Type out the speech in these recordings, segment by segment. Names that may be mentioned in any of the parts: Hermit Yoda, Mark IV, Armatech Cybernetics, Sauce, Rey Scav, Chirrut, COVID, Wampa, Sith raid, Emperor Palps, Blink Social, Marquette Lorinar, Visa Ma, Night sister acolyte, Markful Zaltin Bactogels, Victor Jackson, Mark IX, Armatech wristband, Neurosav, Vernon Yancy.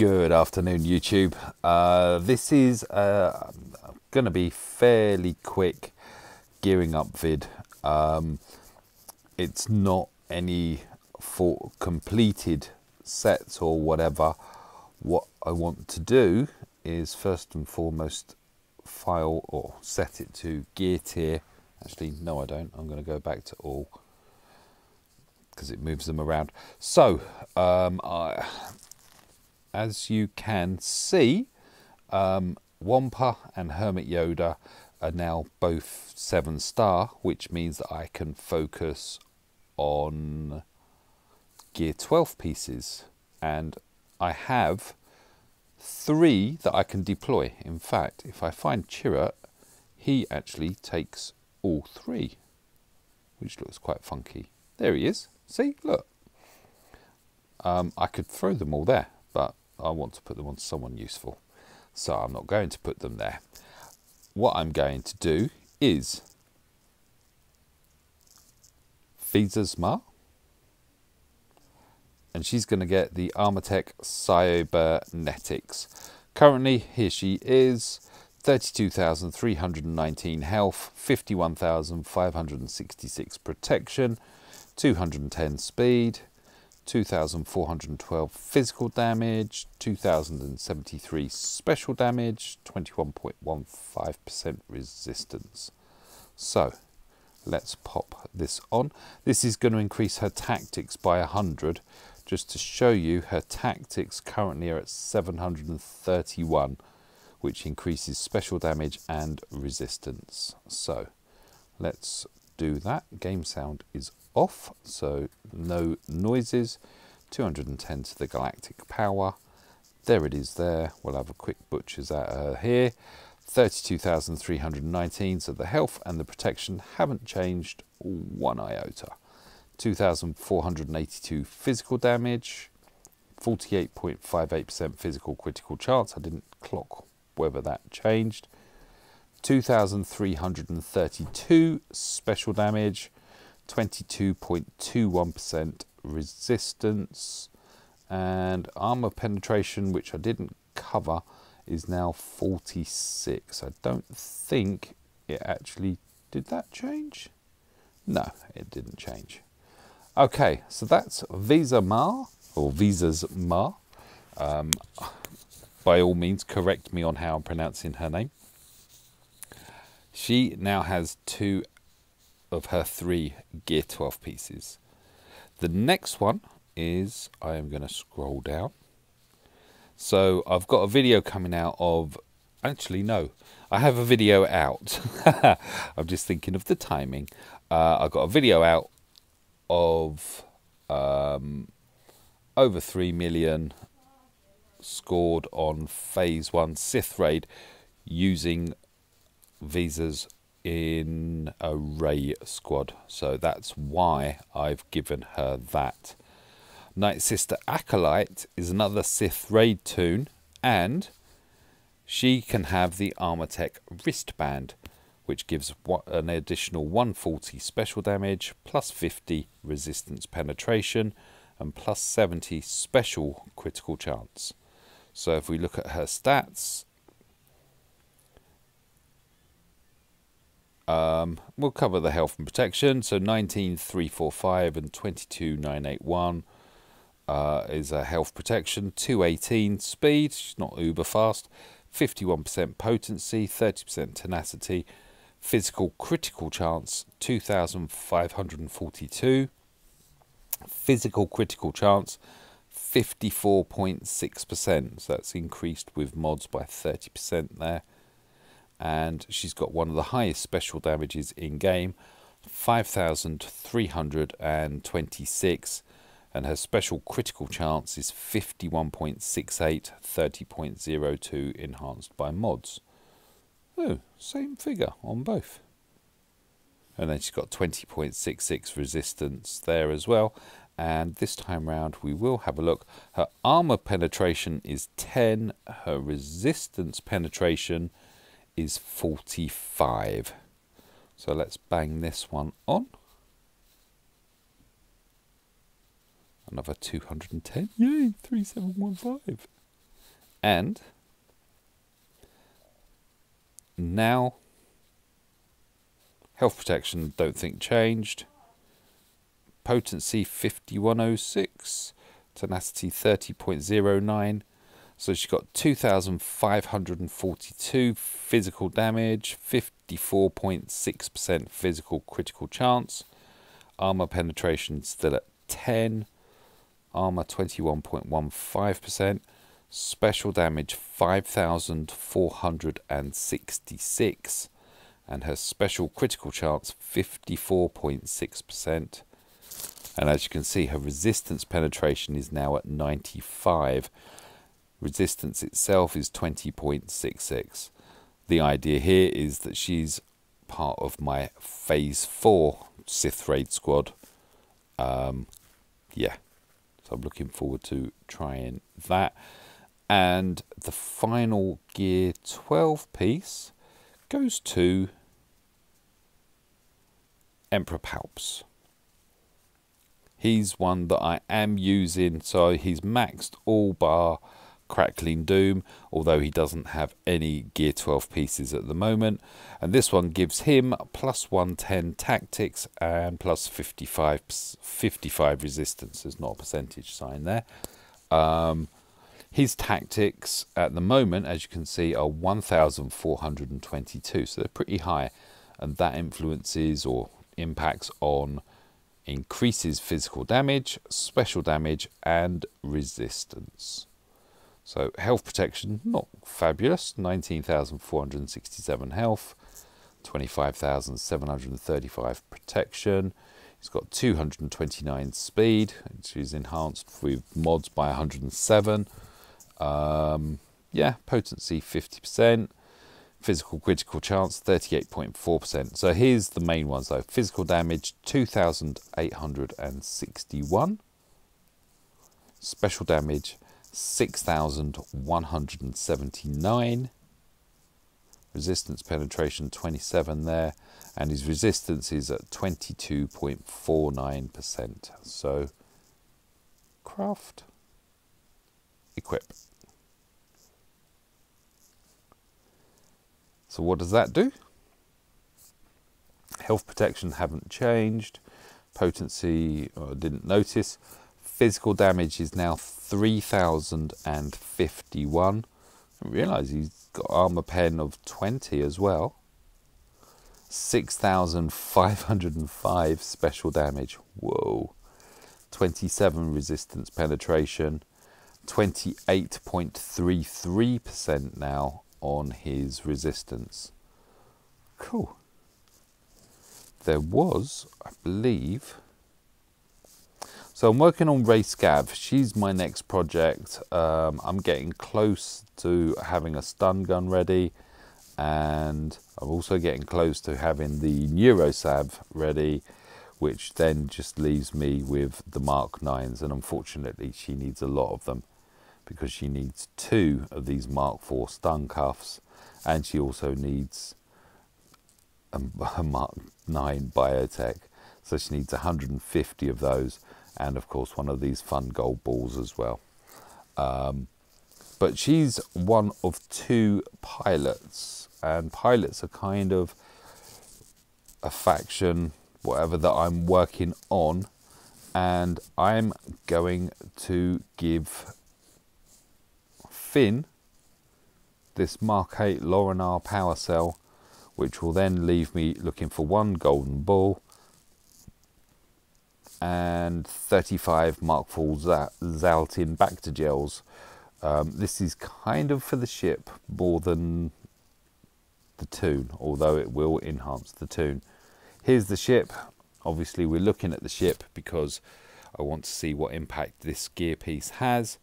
Good afternoon, YouTube. This is going to be fairly quick gearing up vid. It's not any for completed sets or whatever. What I want to do is first and foremost file or set it to gear tier. Actually, no, I don't. I'm going to go back to all because it moves them around. So as you can see, Wampa and Hermit Yoda are now both 7-star, which means that I can focus on gear 12 pieces, and I have 3 that I can deploy. In fact, if I find Chirrut, he actually takes all 3, which looks quite funky. There he is. See, look. I could throw them all there, but I want to put them on someone useful, so I'm not going to put them there. What I'm going to do is Visa Ma, and she's going to get the Armatech Cybernetics. Currently, here she is, 32,319 health, 51,566 protection, 210 speed, 2,412 physical damage, 2,073 special damage, 21.15% resistance. So let's pop this on. This is going to increase her tactics by 100. Just to show you, her tactics currently are at 731, which increases special damage and resistance. So let's do that. Game sound is off, so no noises. 210 to the galactic power. There it is there. We'll have a quick butcher's at her here. 32,319, so the health and the protection haven't changed one iota. 2,482 physical damage, 48.58% physical critical chance. I didn't clock whether that changed. 2,332 special damage, 22.21% resistance, and armor penetration, which I didn't cover, is now 46. I don't think it actually did that change. No, it didn't change. Okay, so that's Visa Ma, or Visa's Ma. By all means, correct me on how I'm pronouncing her name. She now has 2 of her 3 gear 12 pieces. The next one is, I am going to scroll down. So I've got a video coming out of, actually no, I have a video out. I'm just thinking of the timing. I've got a video out of over 3 million scored on phase 1 Sith raid using Visas in a Rey squad, so that's why I've given her that. Night Sister Acolyte is another Sith raid tune, and she can have the Armatech wristband, which gives an additional 140 special damage, plus 50 resistance penetration, and plus 70 special critical chance. So if we look at her stats, we'll cover the health and protection. So 19,345 and 22,981 is a health protection. 218 speed, she's not uber fast. 51% potency, 30% tenacity. Physical critical chance, 2,542. Physical critical chance, 54.6%. So that's increased with mods by 30% there. And she's got one of the highest special damages in game, 5,326, and her special critical chance is 51.68, 30.02 enhanced by mods. Oh, same figure on both. And then she's got 20.66 resistance there as well. And this time round we will have a look. Her armor penetration is 10, her resistance penetration is 45. So let's bang this one on. Another 210. Yay, 3715. And now, health protection, don't think changed. Potency 5106, tenacity 30.09. So she's got 2,542 physical damage, 54.6% physical critical chance. Armor penetration still at 10. Armor 21.15%. Special damage 5,466. And her special critical chance 54.6%. And as you can see, her resistance penetration is now at 95. Resistance itself is 20.66. The idea here is that she's part of my Phase 4 Sith raid squad. Yeah, so I'm looking forward to trying that. And the final Gear 12 piece goes to Emperor Palps. He's one that I am using, so he's maxed all bar Crackling Doom, although he doesn't have any Gear 12 pieces at the moment. And this one gives him plus 110 tactics and plus 55 resistance. There's not a percentage sign there. His tactics at the moment, as you can see, are 1,422, so they're pretty high. And that influences or impacts on increases physical damage, special damage, and resistance. So health protection, not fabulous, 19,467 health, 25,735 protection. He's got 229 speed, which is enhanced with mods by 107. Yeah, potency 50%. Physical critical chance 38.4%. So here's the main ones though. Physical damage 2,861. Special damage 6,179. Resistance penetration 27 there. And his resistance is at 22.49%. So craft, equip. So what does that do? Health protection haven't changed. Potency, I didn't notice. Physical damage is now 3,051. I didn't realise he's got armor pen of 20 as well. 6,505 special damage. Whoa. 27 resistance penetration. 28.33% now on his resistance. Cool. There was, I believe, so I'm working on Rey Scav. She's my next project. I'm getting close to having a stun gun ready, and I'm also getting close to having the Neurosav ready, which then just leaves me with the Mark IXs, and unfortunately she needs a lot of them, because she needs 2 of these Mark IV stun cuffs, and she also needs a Mark IX biotech. So she needs 150 of those, and of course one of these fun gold balls as well. But she's one of 2 pilots, and pilots are kind of a faction, whatever, that I'm working on, and I'm going to give Finn this Marquette Lorinar power cell, which will then leave me looking for 1 golden ball and 35 Markful Zaltin Bactogels. This is kind of for the ship more than the toon, although it will enhance the toon. Here's the ship. Obviously we're looking at the ship because I want to see what impact this gear piece has.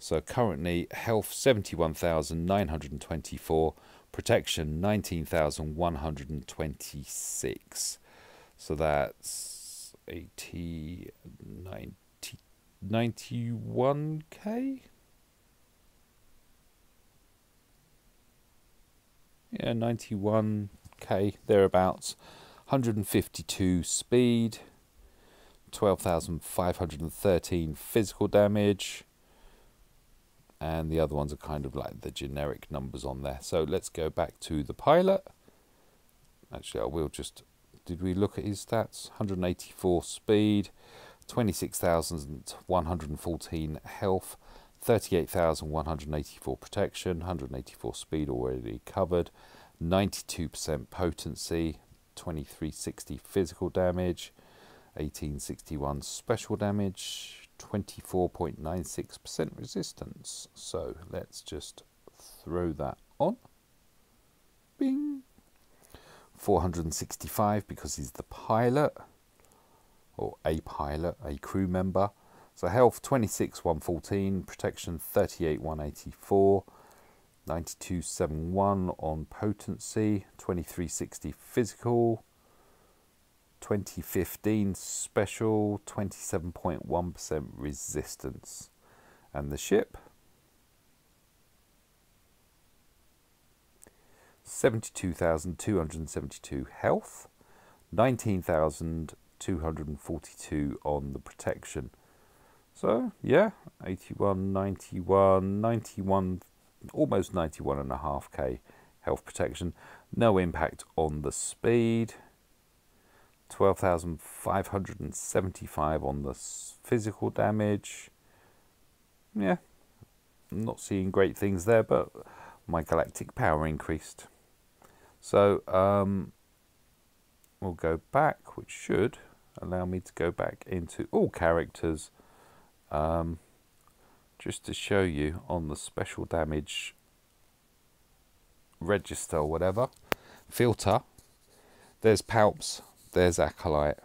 So currently, health 71,924, protection 19,126. So that's 91k? Yeah, 91k, thereabouts. 152 speed, 12,513 physical damage, and the other ones are kind of like the generic numbers on there. So let's go back to the pilot. Actually, I will just, did we look at his stats? 184 speed, 26,114 health, 38,184 protection, 184 speed already covered, 92% potency, 2360 physical damage, 1861 special damage, 24.96% resistance. So let's just throw that on. Bing! 465 because he's the pilot, or a pilot, a crew member. So health 26,114, protection 38,184, 9271 on potency, 2360 physical, 2015 special, 27.1% resistance. And the ship, 72,272 health, 19,242 on the protection. So yeah, 81, 91, 91, almost 91.5k health protection. No impact on the speed. 12,575 on the physical damage. Yeah, I'm not seeing great things there, but my galactic power increased. So we'll go back, which should allow me to go back into all characters, just to show you on the special damage register or whatever, filter, there's Palps, there's Acolyte.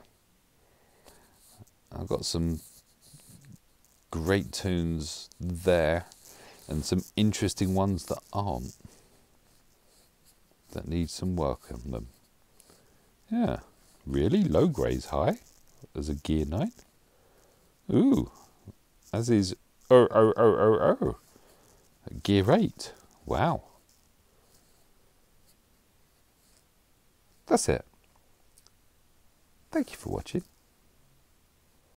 I've got some great tunes there and some interesting ones that aren't, that need some work on them. Yeah, really low grades high as a gear 9. Ooh, as is gear 8. Wow, that's it. Thank you for watching.